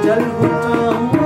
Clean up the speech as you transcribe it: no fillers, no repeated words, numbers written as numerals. Jangan lupa.